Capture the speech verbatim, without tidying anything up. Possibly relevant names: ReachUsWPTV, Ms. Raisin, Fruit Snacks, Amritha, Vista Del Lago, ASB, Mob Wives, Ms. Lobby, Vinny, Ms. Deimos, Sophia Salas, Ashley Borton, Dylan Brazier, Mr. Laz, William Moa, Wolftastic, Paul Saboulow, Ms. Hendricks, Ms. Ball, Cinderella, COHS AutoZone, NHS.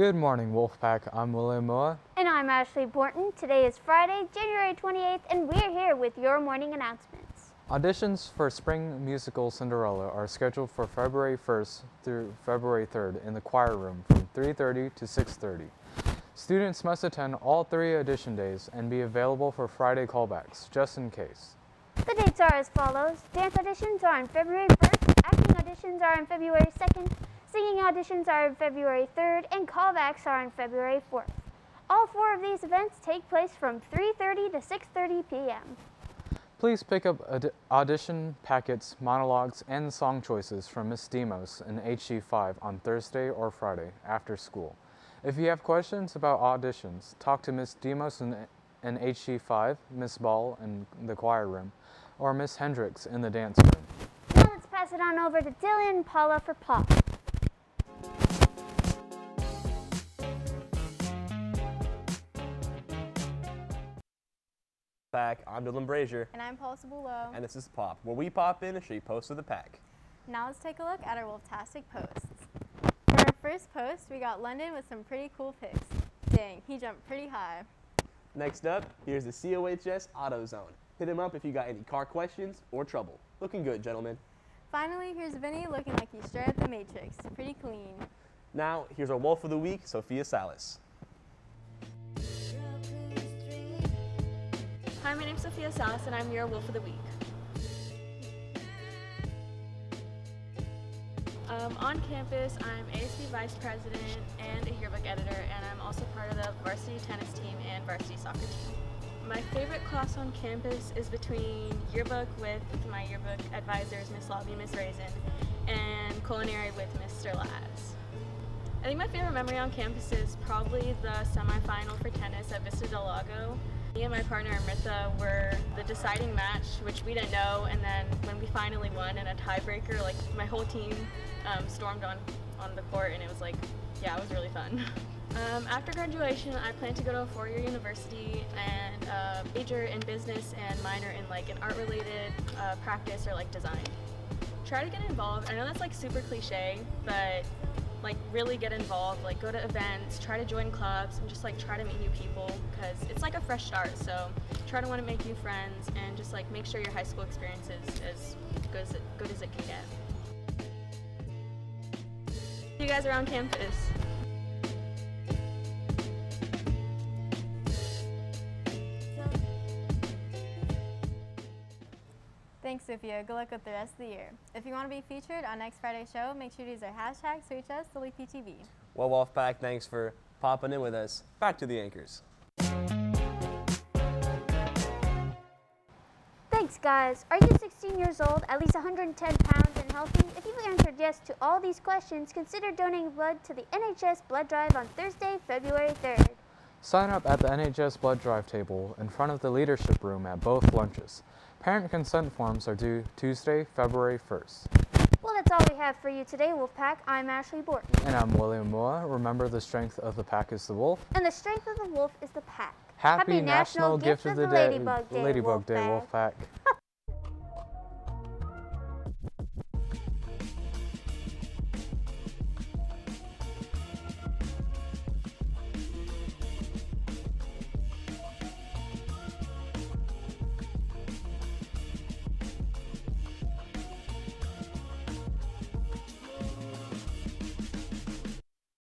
Good morning, Wolfpack. I'm William Moa. And I'm Ashley Borton. Today is Friday, January twenty-eighth, and we're here with your morning announcements. Auditions for spring musical Cinderella are scheduled for February first through February third in the choir room from three thirty to six thirty. Students must attend all three audition days and be available for Friday callbacks, just in case. The dates are as follows. Dance auditions are on February first, acting auditions are on February second, singing auditions are on February third, and callbacks are on February fourth. All four of these events take place from three thirty to six thirty p m Please pick up ad audition packets, monologues, and song choices from Miz Deimos in H G five on Thursday or Friday after school. If you have questions about auditions, talk to Miz Deimos in, in H G five, Miz Ball in the choir room, or Miz Hendricks in the dance room. Now let's pass it on over to Dylan and Paula for pop. Pack. I'm Dylan Brazier. And I'm Paul Saboulow. And this is Pop, where we pop in and show you posts of the pack. Now let's take a look at our Wolftastic posts. First post, we got London with some pretty cool pics. Dang, he jumped pretty high. Next up, here's the C O H S AutoZone. Hit him up if you got any car questions or trouble. Looking good, gentlemen. Finally, here's Vinny looking like he straight at the Matrix. Pretty clean. Now, here's our Wolf of the Week, Sophia Salas. Hi, my name's Sophia Salas, and I'm your Wolf of the Week. Um, on campus, I'm A S B Vice President and a yearbook editor, and I'm also part of the varsity tennis team and varsity soccer team. My favorite class on campus is between yearbook with my yearbook advisors, Miz Lobby, Miz Raisin, and culinary with Mister Laz. I think my favorite memory on campus is probably the semifinal for tennis at Vista Del Lago. Me and my partner Amritha were the deciding match, which we didn't know, and then when we finally won in a tiebreaker, like my whole team um, stormed on, on the court, and it was like, yeah, it was really fun. Um, after graduation, I plan to go to a four-year university and uh, major in business and minor in like an art-related uh, practice or like design. Try to get involved. I know that's like super cliche, but like really get involved, like go to events, try to join clubs, and just like try to meet new people, because it's like a fresh start, so try to want to make new friends and just like make sure your high school experience is as good as it, good as it can get. See you guys around campus. Thanks, Sophia. Good luck with the rest of the year. If you want to be featured on next Friday's show, make sure to use our hashtag ReachUsWPTV. Well, Wolfpack, thanks for popping in with us. Back to the anchors. Thanks, guys. Are you sixteen years old, at least one hundred ten pounds, and healthy? If you've answered yes to all these questions, consider donating blood to the N H S Blood Drive on Thursday, February third. Sign up at the N H S Blood Drive table in front of the leadership room at both lunches. Parent consent forms are due Tuesday, February first. Well, that's all we have for you today, Wolfpack. I'm Ashley Borton. And I'm William Moa. Remember, the strength of the pack is the wolf. And the strength of the wolf is the pack. Happy, Happy National, National Gift of the, of the Ladybug Day, Ladybug Wolfpack. Day Wolfpack.